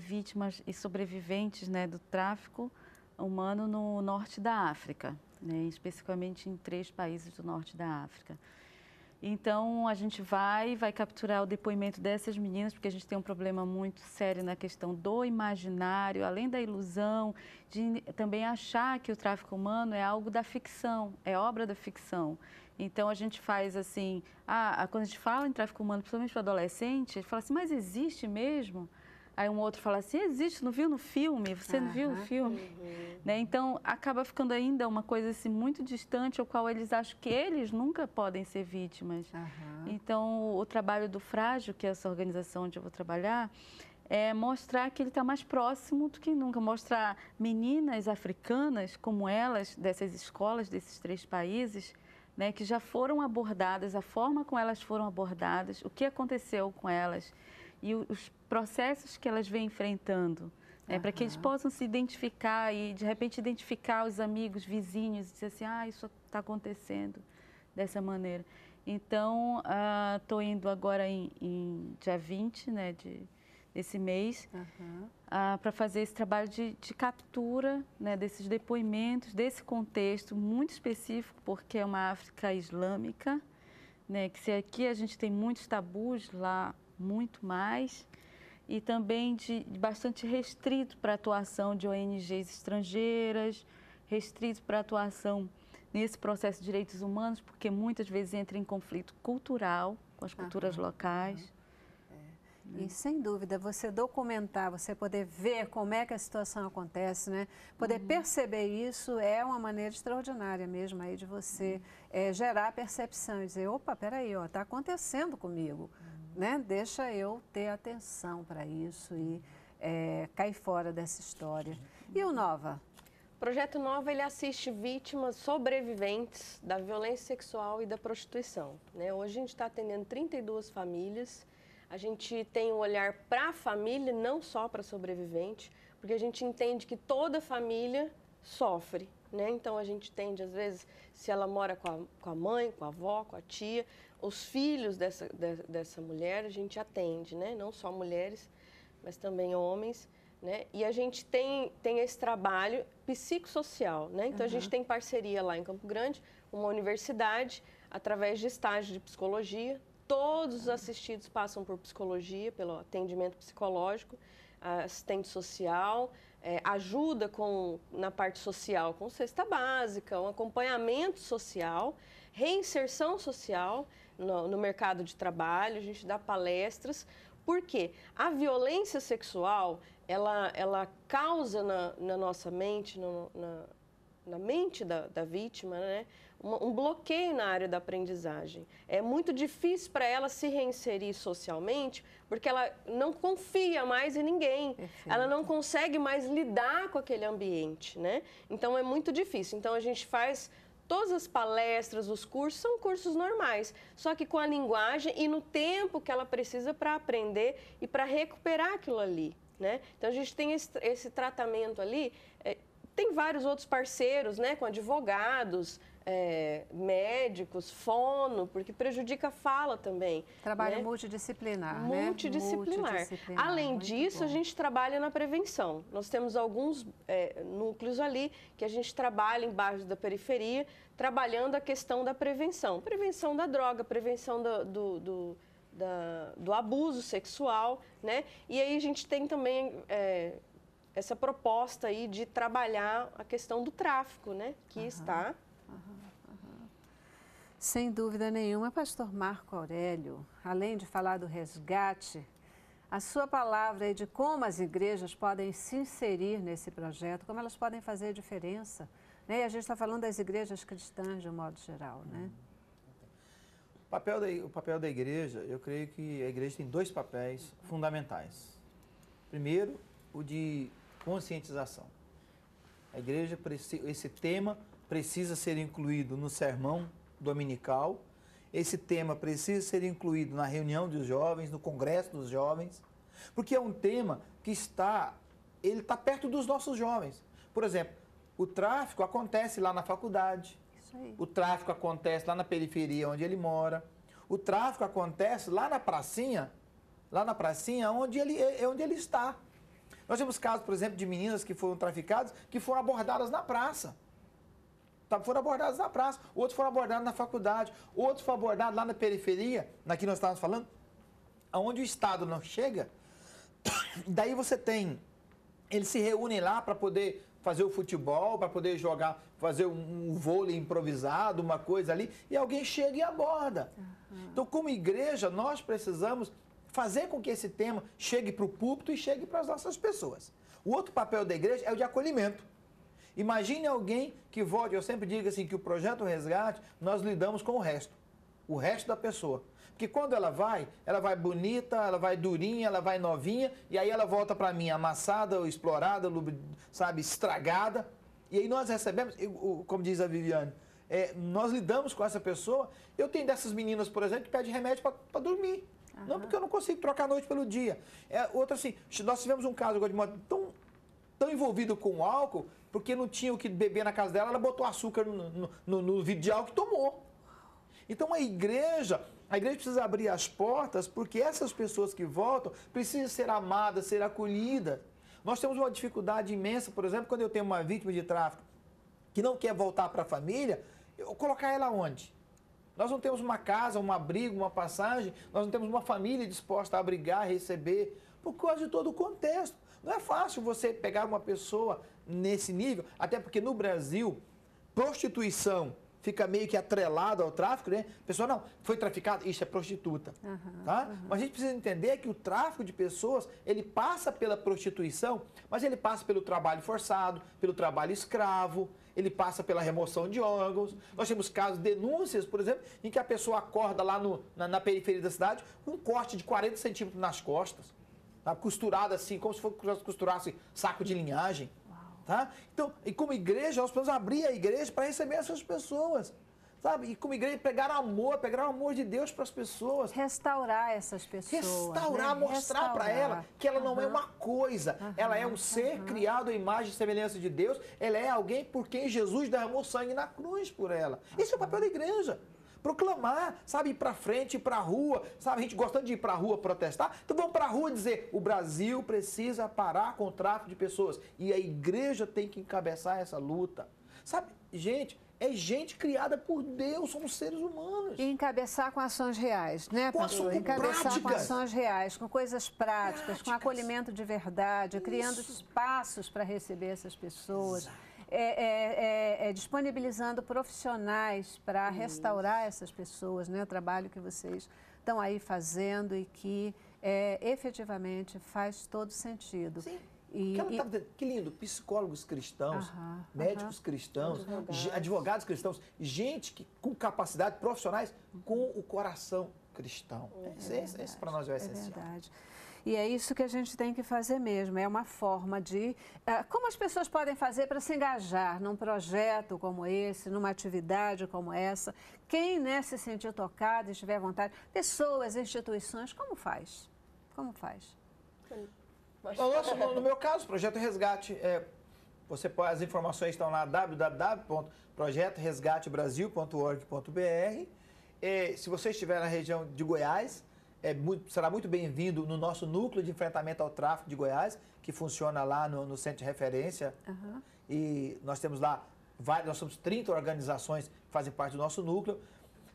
vítimas e sobreviventes, né, do tráfico humano no norte da África, né, especificamente em 3 países do norte da África. Então, a gente vai capturar o depoimento dessas meninas, porque a gente tem um problema muito sério na questão do imaginário, além da ilusão, de também achar que o tráfico humano é algo da ficção, é obra da ficção. Então, a gente faz assim, quando a gente fala em tráfico humano, principalmente para adolescente, a gente fala assim, mas existe mesmo? Aí um outro fala assim, existe, não viu no filme? Você não viu no filme? Uhum. Né? Então, acaba ficando ainda uma coisa assim, muito distante, ao qual eles acham que eles nunca podem ser vítimas. Uhum. Então, o trabalho do Frágil, que é essa organização onde eu vou trabalhar, é mostrar que ele está mais próximo do que nunca. Mostrar meninas africanas, como elas, dessas escolas, desses 3 países, né, que já foram abordadas, a forma como elas foram abordadas, o que aconteceu com elas e os processos que elas vêm enfrentando, né, para que eles possam se identificar e, de repente, identificar os amigos, vizinhos, e dizer assim, ah, isso está acontecendo dessa maneira. Então, estou indo agora em dia 20, né, desse mês, para fazer esse trabalho de captura, né, desses depoimentos, desse contexto muito específico, porque é uma África islâmica, né, que se aqui a gente tem muitos tabus, lá muito mais, e também de bastante restrito para atuação de ONGs estrangeiras, restrito para atuação nesse processo de direitos humanos, porque muitas vezes entra em conflito cultural com as culturas locais. E, sem dúvida, você documentar, você poder ver como é que a situação acontece, né? Poder perceber isso é uma maneira extraordinária mesmo aí de você gerar a percepção e dizer, opa, peraí, ó, tá acontecendo comigo, né? Deixa eu ter atenção para isso e cair fora dessa história. E o Nova? O Projeto Nova, ele assiste vítimas sobreviventes da violência sexual e da prostituição, né? Hoje a gente está atendendo 32 famílias. A gente tem um olhar para a família, não só para sobrevivente, porque a gente entende que toda família sofre, né? Então, a gente entende, às vezes, se ela mora com a mãe, com a avó, com a tia, os filhos dessa mulher, a gente atende, né? Não só mulheres, mas também homens, né? E a gente tem esse trabalho psicossocial, né? Então, a gente tem parceria lá em Campo Grande, uma universidade, através de estágio de psicologia. Todos os assistidos passam por psicologia, pelo atendimento psicológico, assistente social, ajuda na parte social com cesta básica, um acompanhamento social, reinserção social no mercado de trabalho, a gente dá palestras. Por quê? A violência sexual, ela causa na nossa mente, na mente da vítima, né? Um bloqueio na área da aprendizagem. É muito difícil para ela se reinserir socialmente, porque ela não confia mais em ninguém. Perfeito. Ela não consegue mais lidar com aquele ambiente, né? Então, é muito difícil. Então, a gente faz todas as palestras, os cursos, são cursos normais, só que com a linguagem e no tempo que ela precisa para aprender e para recuperar aquilo ali, né? Então, a gente tem esse tratamento ali. Tem vários outros parceiros, né? Com advogados, médicos, fono, porque prejudica a fala também. Trabalho, né? Multidisciplinar, né? Multidisciplinar. Além disso, bom, a gente trabalha na prevenção. Nós temos alguns núcleos ali que a gente trabalha em bairros da periferia, trabalhando a questão da prevenção. Prevenção da droga, prevenção do abuso sexual, né? E aí a gente tem também essa proposta aí de trabalhar a questão do tráfico, né? Que está... Sem dúvida nenhuma, pastor Marco Aurélio, além de falar do resgate, a sua palavra aí de como as igrejas podem se inserir nesse projeto, como elas podem fazer a diferença, né? E a gente está falando das igrejas cristãs de um modo geral, né? O papel da igreja, eu creio que a igreja tem 2 papéis fundamentais. Primeiro, o de conscientização. A igreja, esse tema precisa ser incluído no sermão dominical, esse tema precisa ser incluído na reunião dos jovens, no congresso dos jovens, porque é um tema que está perto dos nossos jovens. Por exemplo, o tráfico acontece lá na faculdade, o tráfico acontece lá na periferia onde ele mora, o tráfico acontece lá na pracinha onde ele está. Nós temos casos, por exemplo, de meninas que foram traficadas, que foram abordadas na praça. Foram abordados na praça, outros foram abordados na faculdade, outros foram abordados lá na periferia, na que nós estávamos falando, onde o Estado não chega. Daí você tem, eles se reúnem lá para poder fazer o futebol, para poder jogar, fazer um vôlei improvisado, uma coisa ali, e alguém chega e aborda. Então, como igreja, nós precisamos fazer com que esse tema chegue para o púlpito e chegue para as nossas pessoas. O outro papel da igreja é o de acolhimento. Imagine alguém que volte, eu sempre digo assim, que o Projeto Resgate, nós lidamos com o resto da pessoa. Porque quando ela vai bonita, ela vai durinha, ela vai novinha, e aí ela volta para mim amassada, ou explorada, sabe, estragada. E aí nós recebemos, como diz a Viviane, nós lidamos com essa pessoa. Eu tenho dessas meninas, por exemplo, que pedem remédio para dormir. Aham. Não porque eu não consigo trocar a noite pelo dia. Outra assim, nós tivemos um caso agora de moto tão envolvido com álcool, porque não tinha o que beber na casa dela, ela botou açúcar no vidro de álcool e tomou. Então a igreja precisa abrir as portas, porque essas pessoas que voltam precisam ser amadas, ser acolhidas. Nós temos uma dificuldade imensa, por exemplo, quando eu tenho uma vítima de tráfico que não quer voltar para a família, eu colocar ela onde? Nós não temos uma casa, um abrigo, uma passagem, nós não temos uma família disposta a abrigar, receber, por causa de todo o contexto. Não é fácil você pegar uma pessoa nesse nível, até porque no Brasil, prostituição fica meio que atrelada ao tráfico, né? A pessoa, não, foi traficada, isso é prostituta. Uhum, tá? Uhum. Mas a gente precisa entender que o tráfico de pessoas, ele passa pela prostituição, mas ele passa pelo trabalho forçado, pelo trabalho escravo, ele passa pela remoção de órgãos. Nós temos casos, denúncias, por exemplo, em que a pessoa acorda lá na periferia da cidade com um corte de 40 centímetros nas costas. Tá? Costurada assim, como se costurasse saco de linhagem. Tá? Então, e como igreja, nós precisamos abrir a igreja para receber essas pessoas. Sabe? E como igreja, pegar o amor de Deus para as pessoas. Restaurar essas pessoas. Restaurar, né? Mostrar para ela que ela não é uma coisa. Ela é um ser criado à imagem e semelhança de Deus. Ela é alguém por quem Jesus derramou sangue na cruz por ela. Esse é o papel da igreja. Proclamar, sabe, ir para frente, ir para a rua, sabe, a gente gostando de ir para a rua protestar, então vamos para a rua dizer, o Brasil precisa parar com o tráfico de pessoas e a igreja tem que encabeçar essa luta, sabe, gente, é gente criada por Deus, somos seres humanos. E encabeçar com ações reais, né, pastor? Encabeçar com ações reais, com coisas práticas, com acolhimento de verdade, isso. Criando espaços para receber essas pessoas. Disponibilizando profissionais para restaurar essas pessoas, né? O trabalho que vocês estão aí fazendo e que efetivamente faz todo sentido. Sim. Que lindo, psicólogos cristãos, médicos cristãos, advogados cristãos, gente com capacidade, profissionais com o coração cristão. Esse para nós é o essencial. Verdade. E é isso que a gente tem que fazer mesmo, é uma forma de... Como as pessoas podem fazer para se engajar num projeto como esse, numa atividade como essa? Quem, né, se sentir tocado e estiver à vontade, pessoas, instituições, como faz? Como faz? No meu caso, Projeto Resgate, as informações estão lá, www.projetoresgatebrasil.org.br. Se você estiver na região de Goiás... será muito bem-vindo no nosso Núcleo de Enfrentamento ao Tráfico de Goiás, que funciona lá no Centro de Referência. Uhum. E nós temos lá, nós somos 30 organizações que fazem parte do nosso núcleo.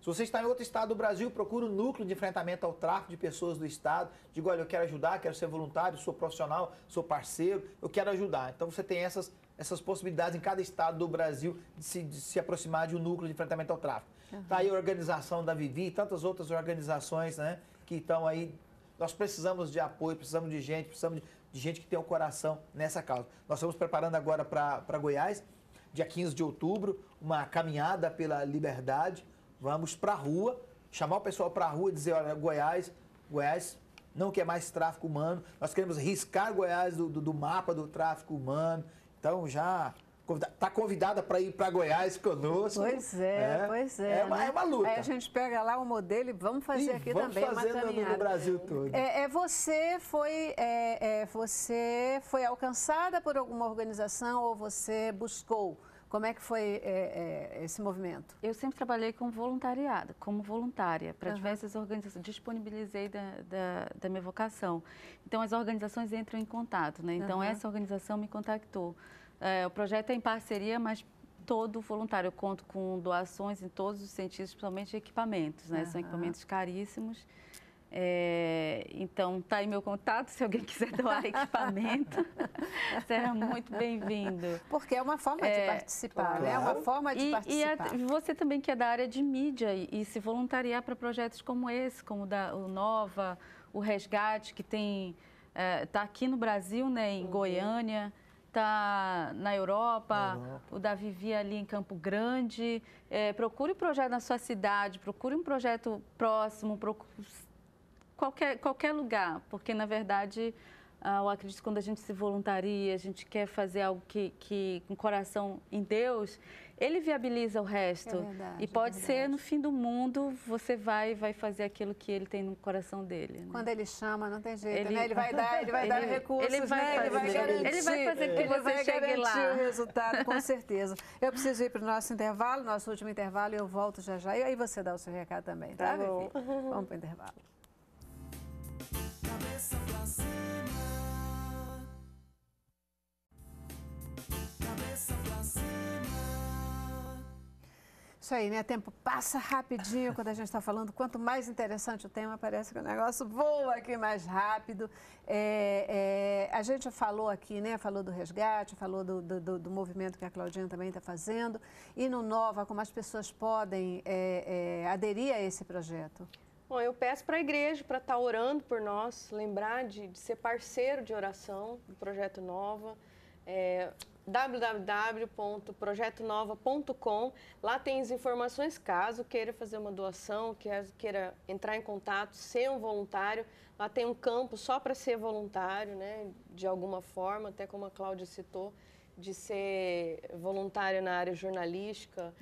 Se você está em outro estado do Brasil, procura o Núcleo de Enfrentamento ao Tráfico de Pessoas do Estado. Diga, olha, eu quero ajudar, quero ser voluntário, sou profissional, sou parceiro, eu quero ajudar. Então você tem essas possibilidades em cada estado do Brasil de se aproximar de um Núcleo de Enfrentamento ao Tráfico. Uhum. Tá aí a organização da Vivi e tantas outras organizações, né? Que estão aí, nós precisamos de apoio, precisamos de gente que tenha o coração nessa causa. Nós estamos preparando agora para Goiás, dia 15 de outubro, uma caminhada pela liberdade. Vamos para a rua, chamar o pessoal para a rua e dizer, olha, Goiás não quer mais tráfico humano, nós queremos riscar Goiás do mapa do tráfico humano. Então já... Está convidada para ir para Goiás conosco. Pois é, pois é. É uma luta. Aí a gente pega lá o modelo e vamos fazer aqui também uma caminhada. Vamos fazer no Brasil todo. Você foi alcançada por alguma organização ou você buscou? Como é que foi esse movimento? Eu sempre trabalhei com voluntariado, como voluntária, para diversas organizações. Disponibilizei da minha vocação. Então, as organizações entram em contato, né? Então, essa organização me contactou. O projeto é em parceria, mas todo voluntário. Eu conto com doações em todos os sentidos, principalmente equipamentos, né? São equipamentos caríssimos. Então, tá aí meu contato, se alguém quiser doar equipamento, será muito bem-vindo. Porque é uma forma de participar, né? É uma forma de participar. E você também que é da área de mídia e se voluntariar para projetos como esse, como o Nova, o Resgate, que tem está aqui no Brasil, né, em Goiânia, está na Europa, o Davi via ali em Campo Grande. Procure um projeto na sua cidade, procure um projeto próximo, qualquer lugar, porque, na verdade, eu acredito que quando a gente se voluntaria, a gente quer fazer algo que com coração em Deus, ele viabiliza o resto. É verdade, e pode ser no fim do mundo, você vai fazer aquilo que ele tem no coração dele. Né? Quando ele chama, não tem jeito, né? Ele vai dar recursos, ele vai garantir o resultado, com certeza. Eu preciso ir para o nosso intervalo, nosso último intervalo, e eu volto já já. E aí você dá o seu recado também, tá, Vivi? Vamos para o intervalo. Cabeça pra cima. Cabeça pra cima. Isso aí, né? Tempo passa rapidinho quando a gente está falando. Quanto mais interessante o tema, parece que o negócio voa aqui mais rápido. A gente falou aqui, né? Falou do Resgate, falou do movimento que a Claudinha também está fazendo. E no Nova, como as pessoas podem aderir a esse projeto? Bom, eu peço para a igreja para estar orando por nós, lembrar de ser parceiro de oração do Projeto Nova, www.projetonova.com. Lá tem as informações, caso queira fazer uma doação, queira entrar em contato, ser um voluntário. Lá tem um campo só para ser voluntário, né, de alguma forma, até como a Cláudia citou, de ser voluntária na área jornalística.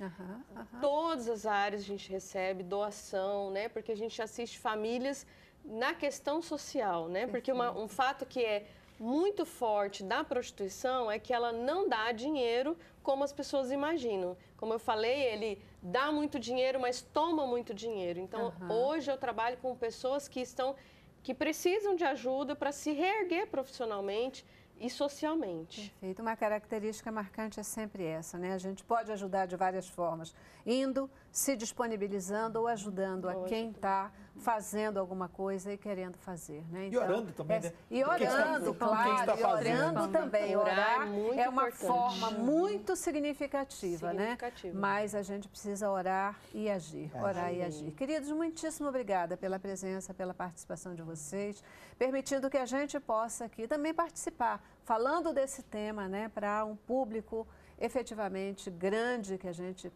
Todas as áreas a gente recebe doação, né? Porque a gente assiste famílias na questão social, né? Porque um fato que é muito forte da prostituição é que ela não dá dinheiro como as pessoas imaginam. Como eu falei, ele dá muito dinheiro, mas toma muito dinheiro. Então, hoje eu trabalho com pessoas que precisam de ajuda para se reerguer profissionalmente e socialmente. Perfeito. Uma característica marcante é sempre essa, né? A gente pode ajudar de várias formas, indo, se disponibilizando ou ajudando a quem está fazendo alguma coisa e querendo fazer, né? Então, e orando também, né? E orando, claro, e orando também. Orar é uma forma muito significativa, né? Mas a gente precisa orar e agir, orar e agir. Queridos, muitíssimo obrigada pela presença, pela participação de vocês, permitindo que a gente possa aqui também participar, falando desse tema, né, para um público efetivamente grande que a gente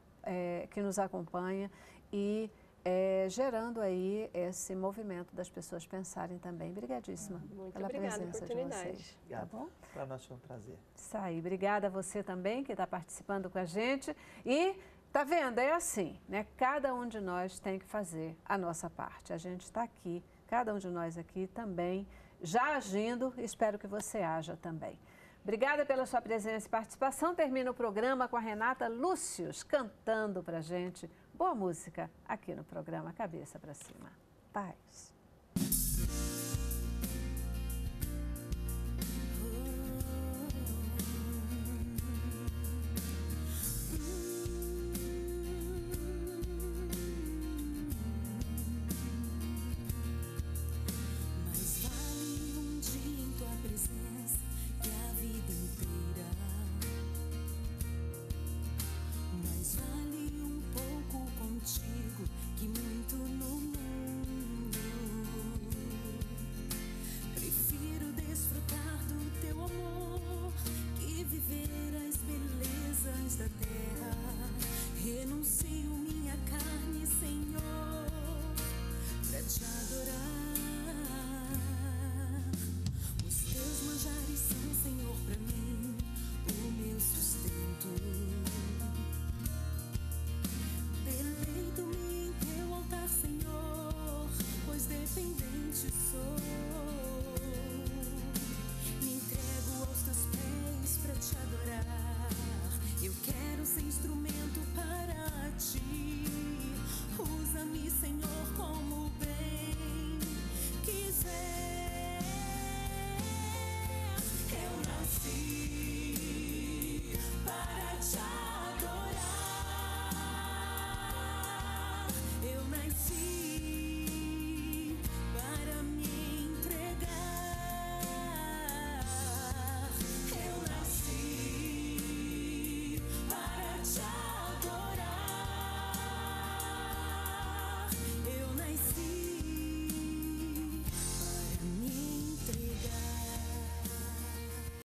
que nos acompanha e gerando aí esse movimento das pessoas pensarem também. Obrigadíssima pela presença de vocês. Tá bom? Para nós foi um prazer. Isso aí. Obrigada a você também que está participando com a gente. E tá vendo? É assim, né? Cada um de nós tem que fazer a nossa parte. A gente está aqui, cada um de nós aqui também já agindo. Espero que você haja também. Obrigada pela sua presença e participação. Termina o programa com a Renata Lúcius cantando pra gente boa música aqui no programa Cabeça para Cima. Paz.